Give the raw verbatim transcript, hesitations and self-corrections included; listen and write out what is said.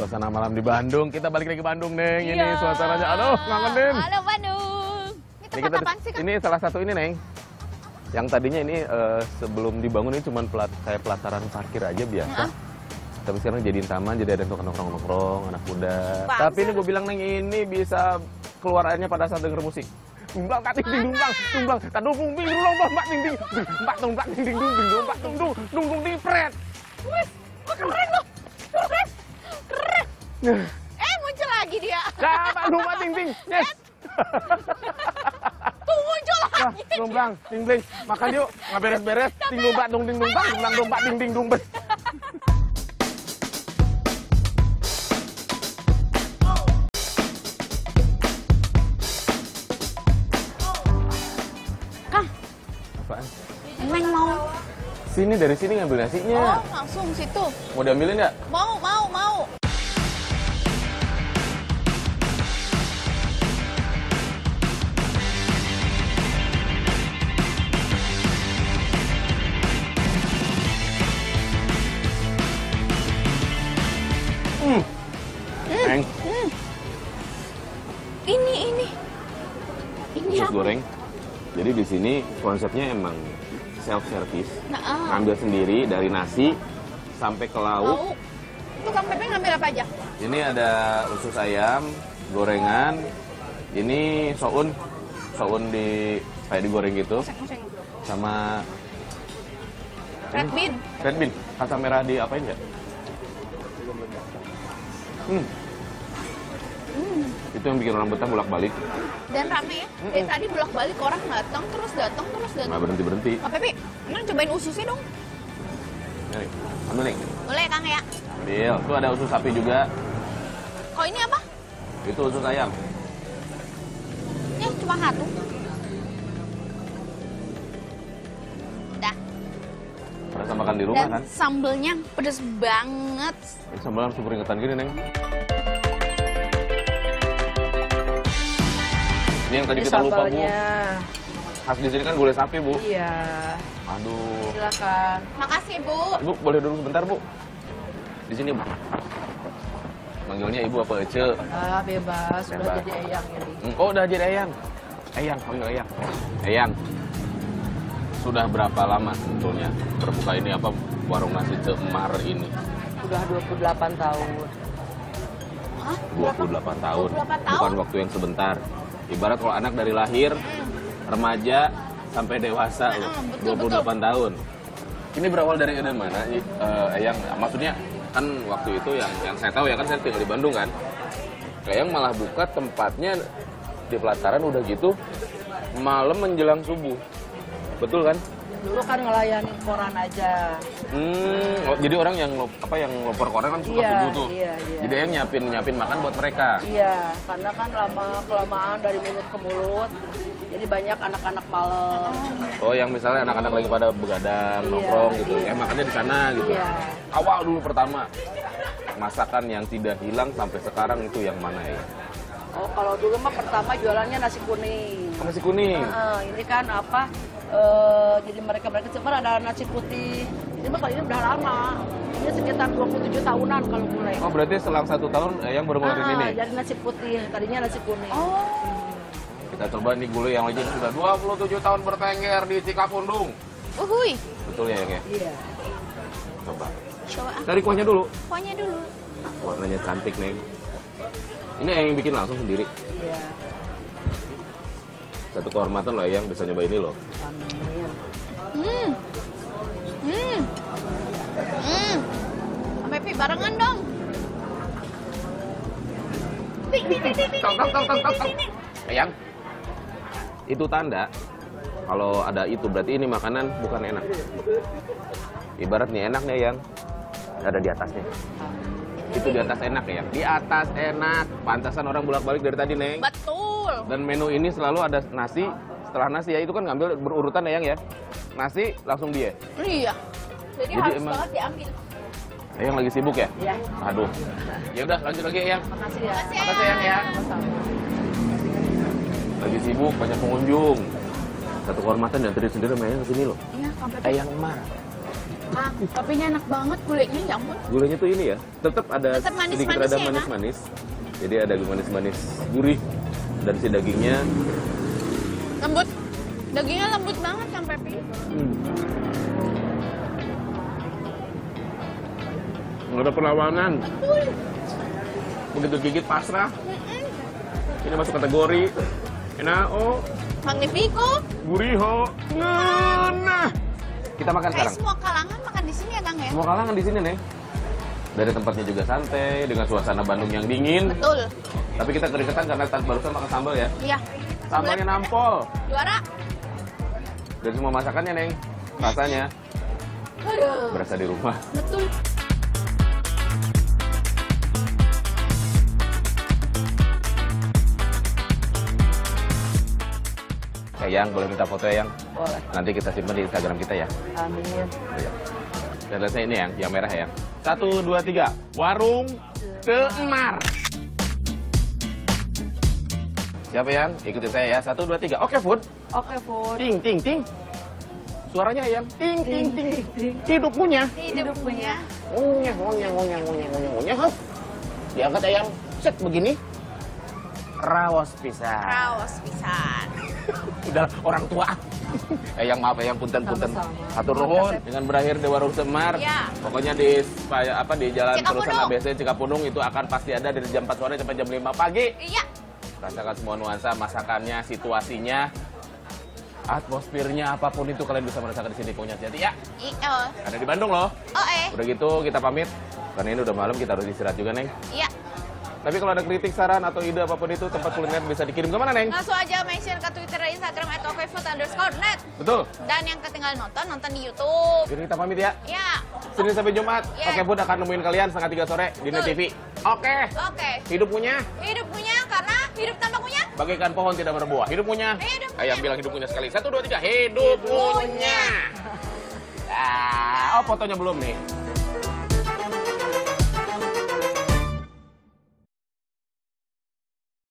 Suasana malam di Bandung. Kita balik lagi ke Bandung, Neng. Iya. Ini suasananya. Aduh, kangen, Neng. Halo, Bandung. Ini tempat apaan sih, Kak? Ini salah satu ini, Neng. Yang tadinya ini uh, sebelum dibangun ini cuma pelat, kayak pelataran parkir aja biasa. Uh-huh. Tapi sekarang jadiin taman, jadi ada untuk nongkrong-nongkrong, anak muda. Bangsa. Tapi ini gue bilang, Neng, ini bisa keluar airnya pada saat denger musik. Tumbang, kating, ding, tumbang, tumbang, tadung, pungping, rulang, mbak, ding, ding, mbak, tumbang, ding, ding, ding, ding, mbak, tungdung, tungdung, ding, pret. Wih, keren loh, keren, keren. Eh, muncul lagi dia. Mbak, tumbang, ding, ding, yes. Tuh muncul lagi. Wah, tumbang, ding, ding, makan yuk, nggak beres-beres, ding, mbak, ding, ding, tumbang, tumbang, tumbang, ding, ding, tumbang. Sini, dari sini ngambil nasinya. Oh, langsung situ. Mau diambilin nggak? Mau, mau, mau. Hmm. Neng. Hmm. Ini, ini. Ini apa? Goreng. Jadi di sini konsepnya emang self service, nah, uh. ngambil sendiri dari nasi sampai ke lauk. Itu Kang Peppy ngambil apa aja? Ini ada usus ayam, gorengan, ini soun, soun di kayak digoreng gitu, seng, seng. Sama red hmm. bean, red bean, kacang merah di apain nggak? Hmm. Hmm. Itu yang bikin orang betah bolak-balik. Dan rame ya, mm-mm. Dari tadi bolak-balik orang datang terus datang terus datang. Nggak berhenti-berhenti. Pak Peppy, emang cobain ususnya dong. Nari, ambil nih. Boleh Kang ya? Ambil, itu ada usus sapi juga. Oh ini apa? Itu usus ayam. Ini cuma satu. Dah. Berasa makan di rumah. Dan kan? Sambelnya pedes banget. Ini sambel langsung keringetan gini, Neng. Ini yang tadi kita lupa, Bu. Khas di sini kan gulai sapi, Bu. Iya. Aduh. Silakan. Makasih, Bu. Ibu boleh duduk sebentar, Bu. Di sini, Bu. Manggilnya Ibu apa Ece? Ah, bebas. Sudah jadi eyang ini. Ya, oh, udah jadi eyang. Eyang, panggil eyang. Eyang. Sudah berapa lama sebetulnya berbuka ini apa warung nasi Cemar ini? Sudah dua puluh delapan tahun. Hah? dua puluh delapan tahun. dua puluh delapan tahun. Bukan waktu yang sebentar. Ibarat kalau anak dari lahir, remaja, sampai dewasa, loh, dua puluh delapan tahun. Ini berawal dari mana? Uh, yang maksudnya, kan waktu itu yang yang saya tahu ya, kan saya tinggal di Bandung kan. Yang malah buka tempatnya di pelataran udah gitu, malam menjelang subuh. Betul kan? Dulu kan ngelayani koran aja. Hmm, oh, jadi orang yang lop, apa yang loper koran kan suka iya, subuh tuh. Iya, iya. Jadi yang nyiapin nyiapin makan buat mereka. Iya, karena kan lama kelamaan dari mulut ke mulut. Jadi banyak anak-anak malam. Oh, yang misalnya anak-anak lagi pada begadang, iya, nongkrong gitu. Iya. Ya makannya di sana gitu. Iya. Awal dulu pertama masakan yang tidak hilang sampai sekarang itu yang mana ya? Oh, kalau dulu mah pertama jualannya nasi kuning. Oh, nasi kuning. Nah, ini kan apa? Uh, jadi mereka-mereka cuma ada nasi putih. Cuma kalau ini udah lama. Ini sekitar dua puluh tujuh tahunan kalau mulai. Oh, berarti selang satu tahun eh, yang baru mulai ah, ini. Jadi nasi putih, tadinya nasi kuning. Oh. Kita coba nih gulai yang lagi sudah dua puluh tujuh tahun bertengger di Cikapundung. Uhuy. Betul ya, Yang ya? Iya. Coba. Coba. Dari kuahnya dulu. Kuahnya dulu. Warnanya cantik, Neng. Ini yang bikin langsung sendiri. Iya. Satu kehormatan loh yang bisa nyoba ini loh. Hmm. Hmm. Hmm. Peppy barengan dong. Tok tok tok tok tok. Eyang. Itu tanda kalau ada itu berarti ini makanan bukan enak. Ibarat nih enak nih Eyang. Ada di atasnya. Itu di atas enak ya. Di atas enak. Pantasan orang bolak-balik dari tadi, Neng. Betul. Dan menu ini selalu ada nasi, setelah nasi ya itu kan ngambil berurutan ya Yang ya. Nasi langsung dia. Iya. Jadi, Jadi harus emang... banget diambil. Yang lagi sibuk ya? Iya. Aduh. Ya udah lanjut lagi Yang. Makasih ya. Makasih Yang ya. Lagi sibuk banyak pengunjung. Satu kehormatan dan tadi sendiri mainnya ke sini loh. Iya, sampai Yang Mar. Ah, kopinya enak banget, gulainya ya ampun. Gulainya tuh ini ya, tetap ada tetep manis, sedikit manis, rada manis-manis. Jadi ada manis-manis gurih dan si dagingnya lembut. Dagingnya lembut banget kan Peppy. Hmm. Nggak ada perlawanan. Betul. Begitu gigit pasrah. Mm-mm. Ini masuk kategori enak, oh. Magnifico. Gurih, oh. Nah. Kita makan sekarang. Semua kalangan makan di sini ya, Kang ya? Semua kalangan di sini, Neng. Dari tempatnya juga santai, dengan suasana Bandung yang dingin. Betul. Tapi kita keringetan karena tadi barusan makan sambal ya? Iya. Sambalnya nampol. Juara. Dan semua masakannya, Neng. Rasanya. Aduh. Berasa di rumah. Betul. Yang boleh minta foto yang boleh. Nanti kita simpan di Instagram kita ya. Amin. Dan lihatnya ini yang yang merah ya. Satu dua tiga. Warung Teemar. Siapa yang ikutin saya ya? Satu dua tiga. Oke Food. Oke Food. Ting ting ting. Suaranya yang ting ting ting. Hidup punya. Hidup punya. Ngunyah ngunyah ngunyah ngunyah ngunyah ngunyah. Diangkat ayam set begini. Raos pisan. Raos pisan. Udah orang tua. Yang maaf yang punten-punten. Hatur nuhun dengan berakhir di Warung Semar. Ya. Pokoknya di apa di Jalan Terusan A B C Cikapundung itu akan pasti ada dari jam empat sore sampai jam lima pagi. Iya. Rasakan semua nuansa masakannya, situasinya, atmosfernya, apapun itu kalian bisa merasakan di sini punya jadi ya. Iya. Ada di Bandung loh. Oh, eh. Udah gitu kita pamit. Karena ini udah malam kita harus istirahat juga, Neng. Iya. Tapi kalau ada kritik, saran, atau ide apapun itu, tempat kuliner bisa dikirim ke mana, Neng? Langsung aja mention ke Twitter dan Instagram at okfood underscore net. Betul. Dan yang ketinggalan nonton, nonton di YouTube. Jadi kita pamit ya? Iya. Senin sampai Jumat, yeah. OK Food akan nemuin kalian setengah tiga sore di Net T V. Oke. Okay. Oke. Okay. Hidup punya? Hidup punya, karena hidup tanpa punya. Bagaikan pohon tidak berbuah. Hidup punya? Hidup punya. Ayam bilang hidup punya sekali. Satu, dua, tiga. Hidup, hidup punya. punya. Ah, oh, fotonya belum nih.